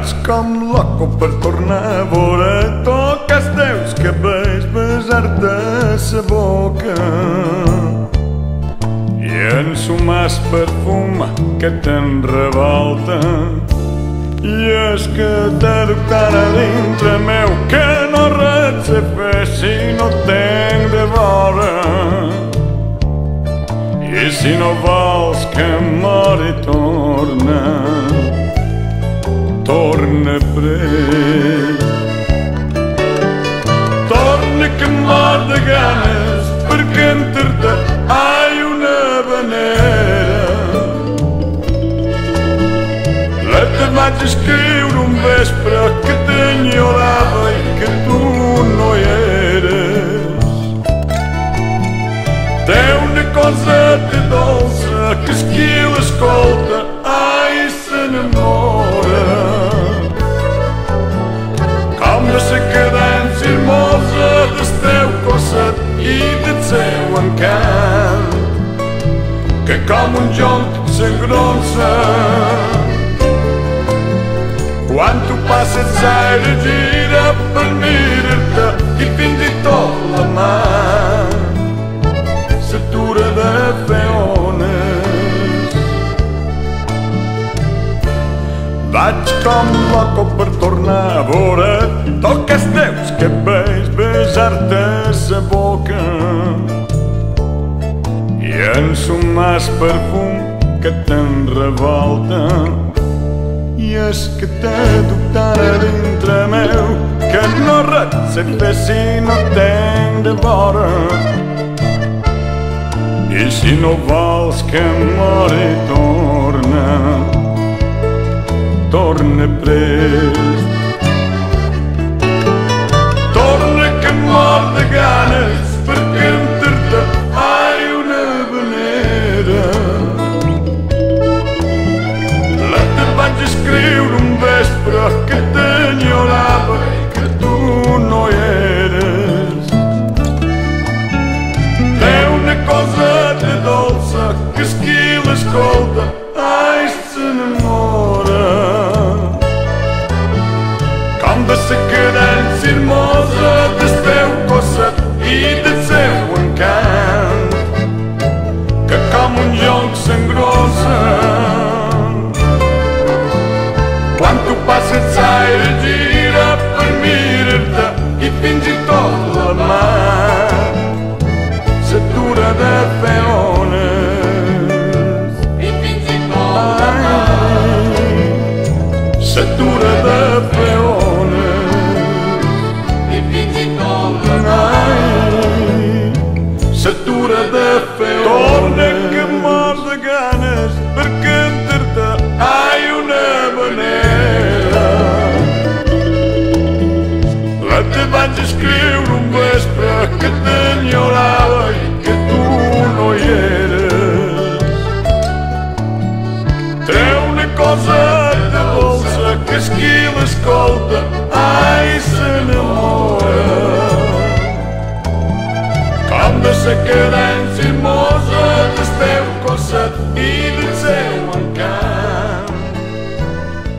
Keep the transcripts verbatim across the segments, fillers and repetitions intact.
Cats com loco per tornar a veure. Toques teus cabells, besar-te sa boca i ensumar el perfum que te'n revolta. I és que t'he dubtat a dintre meu que no res sé fer si no tenc de veure. I si no vols que mori, torna, torna pres. Torna que em mor de ganes per cantar-te ai una habanera. La te vaig escriure un vespre que t'enyorava i que tu no hi eres. Té una coseta dolça que és qui l'escolta, ai, s'enamora. Com de sa cadència hermosa del teu cosset i del seu encant, que com un jonc s'engronça quan tu passes aire, gira per mirar-te i fins i tot la mà s'atura de fer ones. Vaig com loco per tornar a veure. Toques teus cabells, besar-te sa boca i ensumar el perfum que te'n revolta. I és que t'he dubtat a dintre meu que no res sé fer si no tenc de vora. I si no vols que mori, torna, torna prest. Torna que em mor de ganes per cantar-te ai una habanera. Vaig escriure un vespre que t'enyorava i que tu no hi eres. Té una coseta dolça que és qui l'escolta, ai, s'enamora. Com de sa cadència hermosa del teu cosset i del seu encant, que com un jonc s'engrossa quan tu passes aire, gira per mirar-te i fins i tot la mà s'atura de fer ones. I fins i tot la mà s'atura de fer ones. I fins i tot la mà s'atura de fer ones. Torna que em mor de ganes per cantar-te ai una habanera. Vaig escriure un vespre que t'enyorava i que tu no hi eres. Té una coseta dolça que és qui l'escolta, ai, s'enamora. Com de sa cadència hermosa del teu cosset i del seu encant,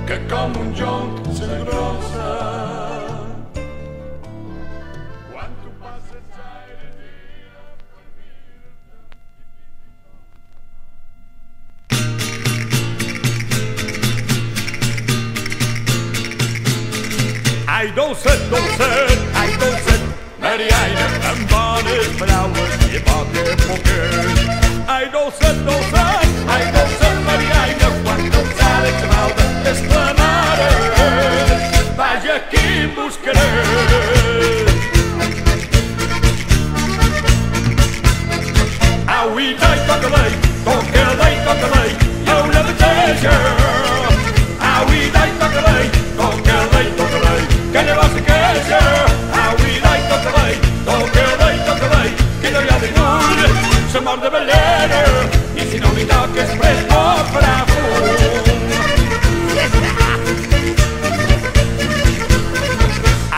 que com un jonc s'engrossa. Ai, dolcet, dolcet, ai, dolcet, Mariaina, amb bones paraules i poc a poquet. Ai, dolcet, dolcet, ai, dolcet, Mariaina, quan dolçada que malda és la mare. Vaja, qui em buscaré? Au, i dai, toca-la-i, toca-la-i, toca-la-i, hi ha una bateja. Au, i dai, toca-la-i, toca-la-i, toca-la-i, que no vas a queixa. Avui-la i toca-la-i, toca-la-i, toca-la-i, que no hi ha ningú, se mor de ballera. I si no li toques pres, oh, bravo.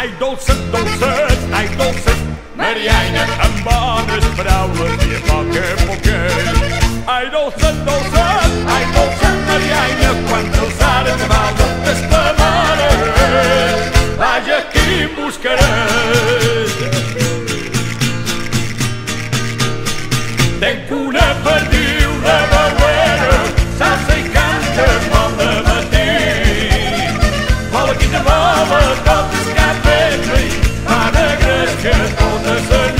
Ai, dolcet, dolcet, ai, dolcet, Mariaina, amb bones paraules i a poc a poquet. Ai, dolcet, dolcet, ai, dolcet, Mariaina, quan dolçada te valda, t'es la mare. Then cool up a new rubber weather, sounds like canter on the day. Follow in the rubber, got the sky petri, on a grudge on the sun.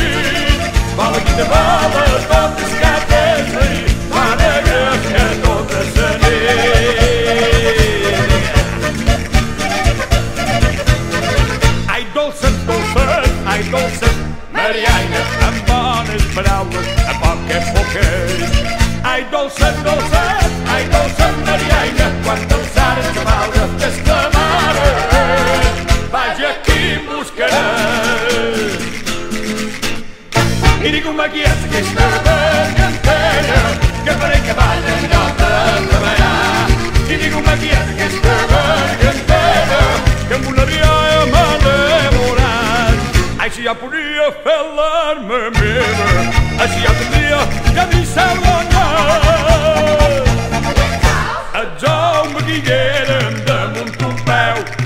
Follow in the rubber, got the sky petri, on a grudge on the sun. I don't sit for bird, I don't sit Marianne, I'm born as brown. Ai dolce, dolce, ai dolce, Marianne, quando usare il cavallo per sclamare, vai a chi buscherà. Mi dico una chiesa che sta per cantare, che farei cavallo e non te troverà. Mi dico una chiesa che sta per cantare, che mulleria e male morà. Ai si appuria a fellarme mire, ai si appuria a mi salvare.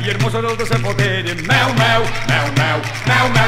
Iar mă sărăl de să-mi potere meu, meu, meu, meu, meu, meu.